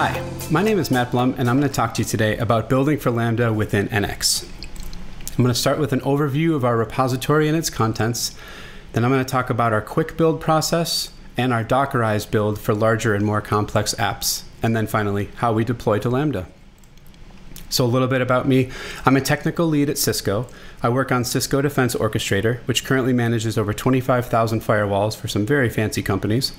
Hi, my name is Matt Blum, and I'm going to talk to you today about building for Lambda within NX. I'm going to start with an overview of our repository and its contents. Then I'm going to talk about our quick build process and our Dockerized build for larger and more complex apps. And then finally, how we deploy to Lambda. So a little bit about me. I'm a technical lead at Cisco. I work on Cisco Defense Orchestrator, which currently manages over 25,000 firewalls for some very fancy companies.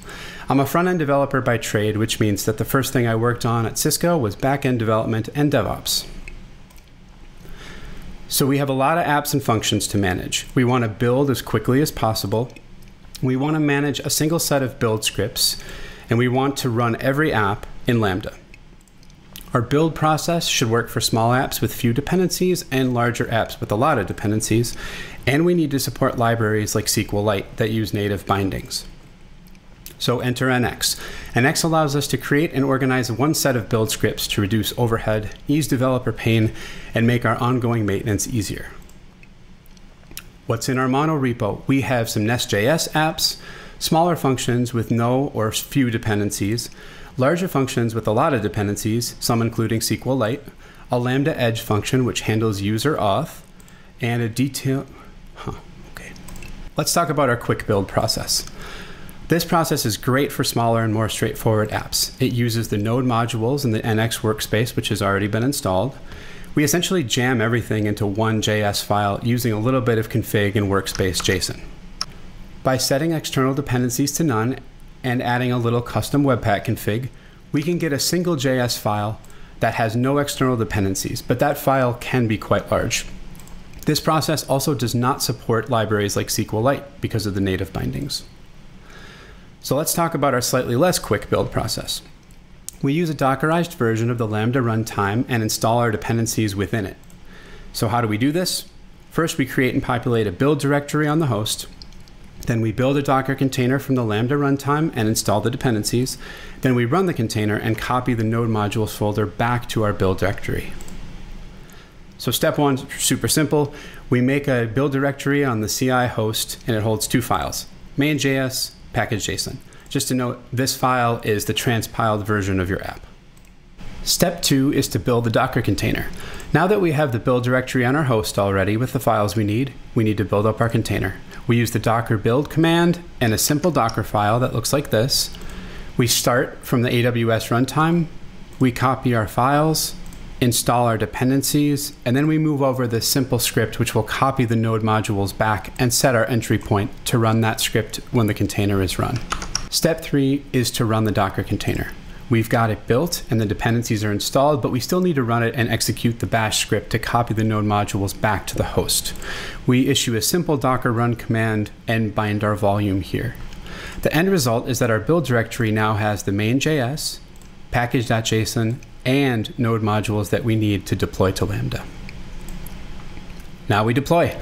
I'm a front-end developer by trade, which means that the first thing I worked on at Cisco was back-end development and DevOps. So we have a lot of apps and functions to manage. We want to build as quickly as possible. We want to manage a single set of build scripts, and we want to run every app in Lambda. Our build process should work for small apps with few dependencies and larger apps with a lot of dependencies, and we need to support libraries like SQLite that use native bindings. So enter NX. NX allows us to create and organize one set of build scripts to reduce overhead, ease developer pain, and make our ongoing maintenance easier. What's in our monorepo? We have some NestJS apps, smaller functions with no or few dependencies, larger functions with a lot of dependencies, some including SQLite, a Lambda Edge function which handles user auth, and a detail. Let's talk about our quick build process. This process is great for smaller and more straightforward apps. It uses the node modules in the NX workspace, which has already been installed. We essentially jam everything into one JS file using a little bit of config and workspace JSON. By setting external dependencies to none and adding a little custom webpack config, we can get a single JS file that has no external dependencies, but that file can be quite large. This process also does not support libraries like SQLite because of the native bindings. So let's talk about our slightly less quick build process. We use a Dockerized version of the Lambda runtime and install our dependencies within it. So how do we do this? First, we create and populate a build directory on the host. Then we build a Docker container from the Lambda runtime and install the dependencies. Then we run the container and copy the node modules folder back to our build directory. So step one, super simple. We make a build directory on the CI host, and it holds two files, main.js, package.json. Just to note, this file is the transpiled version of your app. Step two is to build the Docker container. Now that we have the build directory on our host already with the files we need to build up our container. We use the docker build command and a simple Docker file that looks like this. We start from the AWS runtime, we copy our files, install our dependencies, and then we move over this simple script which will copy the node modules back and set our entry point to run that script when the container is run. Step three is to run the Docker container. We've got it built and the dependencies are installed, but we still need to run it and execute the bash script to copy the node modules back to the host. We issue a simple Docker run command and bind our volume here. The end result is that our build directory now has the main.js, package.json, and node modules that we need to deploy to Lambda. Now we deploy.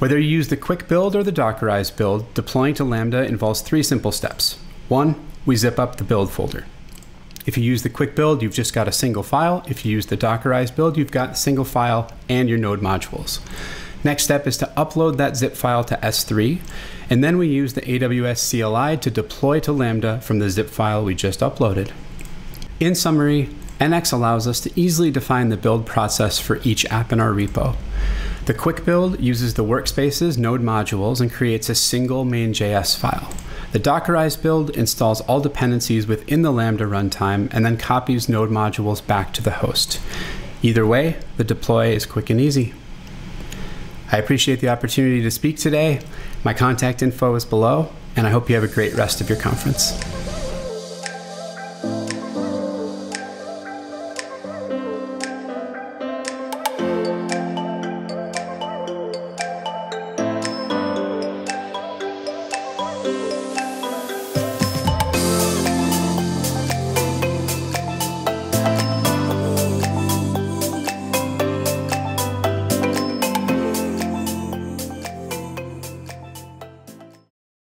Whether you use the quick build or the Dockerized build, deploying to Lambda involves three simple steps. One, we zip up the build folder. If you use the quick build, you've just got a single file. If you use the Dockerized build, you've got a single file and your node modules. Next step is to upload that zip file to S3, and then we use the AWS CLI to deploy to Lambda from the zip file we just uploaded. In summary, NX allows us to easily define the build process for each app in our repo. The quick build uses the workspace's node modules and creates a single main.js file. The Dockerized build installs all dependencies within the Lambda runtime and then copies node modules back to the host. Either way, the deploy is quick and easy. I appreciate the opportunity to speak today. My contact info is below, and I hope you have a great rest of your conference.